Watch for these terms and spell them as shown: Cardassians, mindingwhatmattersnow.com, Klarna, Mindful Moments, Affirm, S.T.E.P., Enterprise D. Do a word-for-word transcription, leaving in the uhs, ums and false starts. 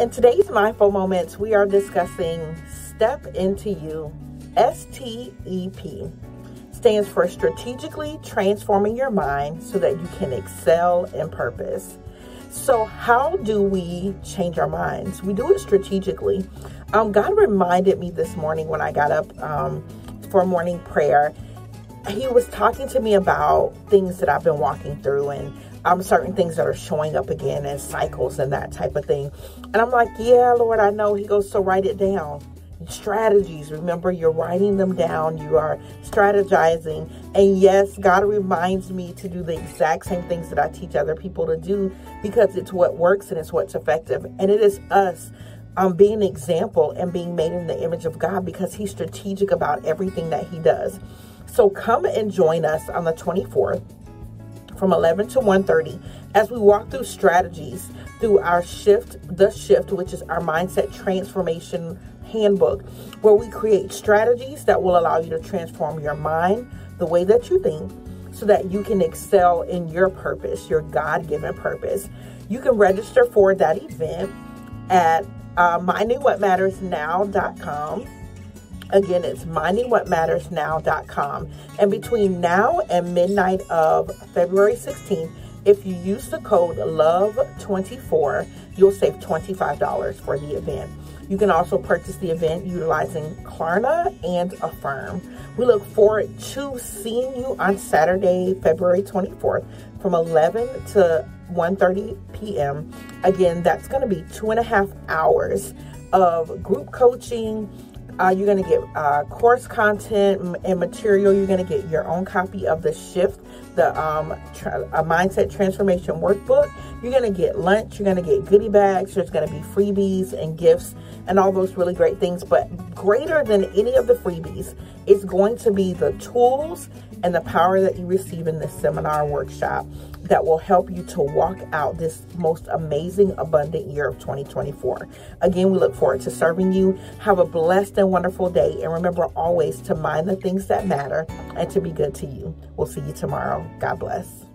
In today's Mindful Moments, we are discussing Step Into You, S T E P. Stands for Strategically Transforming Your Mind so that you can excel in purpose. So how do we change our minds? We do it strategically. Um, God reminded me this morning when I got up um, for morning prayer. He was talking to me about things that I've been walking through and um, certain things that are showing up again and cycles and that type of thing. And I'm like, yeah, Lord, I know. He goes, so write it down. Strategies. Remember, you're writing them down. You are strategizing. And yes, God reminds me to do the exact same things that I teach other people to do, because it's what works and it's what's effective. And it is us um, being an example and being made in the image of God, because he's strategic about everything that he does. So come and join us on the twenty-fourth from eleven to one thirty as we walk through strategies through our shift, the shift, which is our mindset transformation handbook, where we create strategies that will allow you to transform your mind, the way that you think, so that you can excel in your purpose, your God-given purpose. You can register for that event at uh, minding what matters now dot com. Again, it's minding what matters now dot com. And between now and midnight of February sixteenth, if you use the code love twenty-four, you'll save twenty-five dollars for the event. You can also purchase the event utilizing Klarna and Affirm. We look forward to seeing you on Saturday, February twenty-fourth from eleven to one thirty p m Again, that's going to be two and a half hours of group coaching. Uh, you're going to get uh, course content and material. You're going to get your own copy of the Shift, the um, tra- a Mindset Transformation Workbook. You're going to get lunch. You're going to get goodie bags. There's going to be freebies and gifts and all those really great things. But greater than any of the freebies is going to be the tools and the power that you receive in this seminar workshop that will help you to walk out this most amazing, abundant year of twenty twenty-four. Again, we look forward to serving you. Have a blessed and wonderful day. And remember always to mind the things that matter and to be good to you. We'll see you tomorrow. God bless.